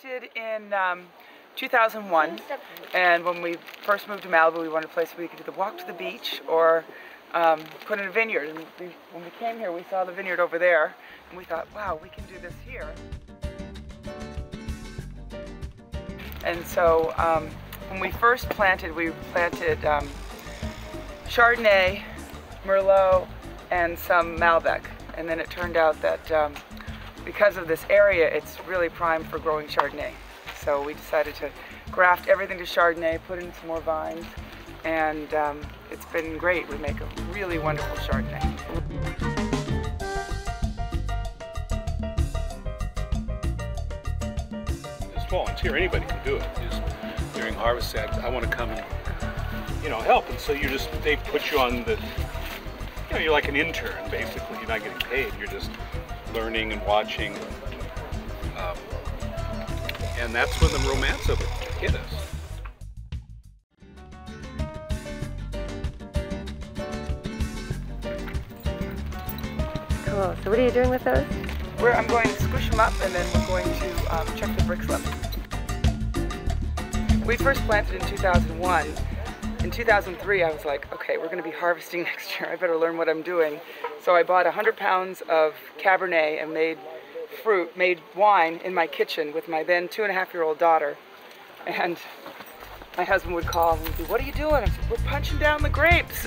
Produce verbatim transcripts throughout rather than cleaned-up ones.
planted in um, two thousand one, and when we first moved to Malibu, we wanted a place where we could either walk to the beach or um, put in a vineyard. And we, when we came here, we saw the vineyard over there, and we thought, wow, we can do this here. And so um, when we first planted, we planted um, Chardonnay, Merlot, and some Malbec. And then it turned out that um, because of this area, it's really prime for growing Chardonnay. So we decided to graft everything to Chardonnay, put in some more vines, and um, it's been great. We make a really wonderful Chardonnay. Just volunteer, anybody can do it. Just during harvest, I want to come and, you know, help. And so you just, they put you on the, you know, you're like an intern, basically. You're not getting paid. You're just learning and watching. Um, and that's when the romance of it hit us. Cool. So what are you doing with those? We're, I'm going to squish them up, and then we're going to um, check the brick slip. We first planted in two thousand one. In two thousand three, I was like, okay, we're going to be harvesting next year. I better learn what I'm doing. So I bought one hundred pounds of Cabernet and made fruit, made wine in my kitchen with my then two and a half year old daughter. And my husband would call and be, what are you doing? I said, we're punching down the grapes.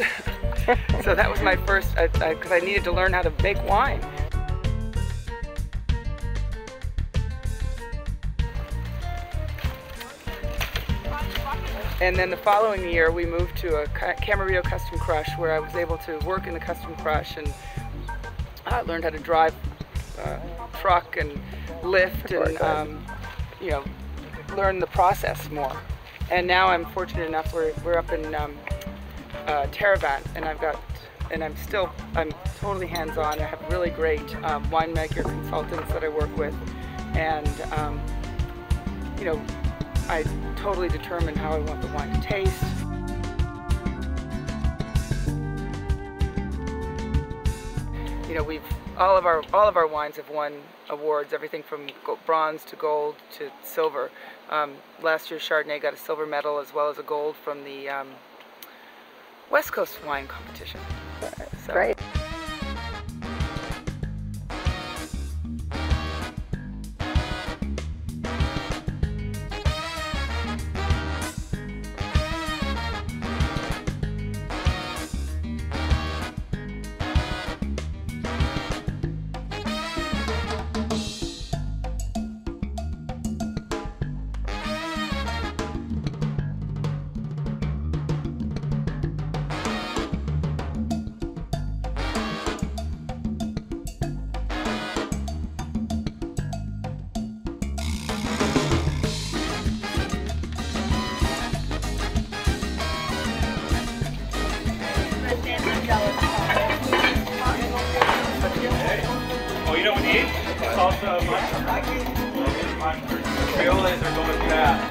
So that was my first, because I, I, I needed to learn how to make wine. And then the following year, we moved to a Camarillo Custom Crush, where I was able to work in the Custom Crush, and I learned how to drive uh, truck and lift, and um, you know, learn the process more. And now I'm fortunate enough we're we're up in um, uh, Teravant, and I've got and I'm still I'm totally hands-on. I have really great um, winemaker consultants that I work with, and um, you know. I totally determine how I want the wine to taste. You know, we've all of our all of our wines have won awards, everything from gold, bronze to gold to silver. Um, last year, Chardonnay got a silver medal as well as a gold from the um, West Coast Wine competition. That's so. Great. Oh, you know what we need? Salsa, mustard. Violas are going bad.